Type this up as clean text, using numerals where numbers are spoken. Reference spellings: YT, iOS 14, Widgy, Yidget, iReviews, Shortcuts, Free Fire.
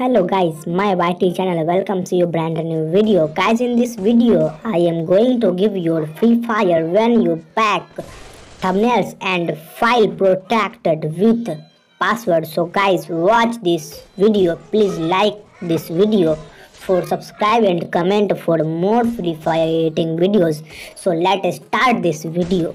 Hello guys, my YT channel, welcome to your brand new video. Guys, in this video I am going to give your Free Fire when you pack thumbnails and file protected with password. So guys, watch this video, please like this video, for subscribe and comment for more Free Fire eating videos. So let's start this video.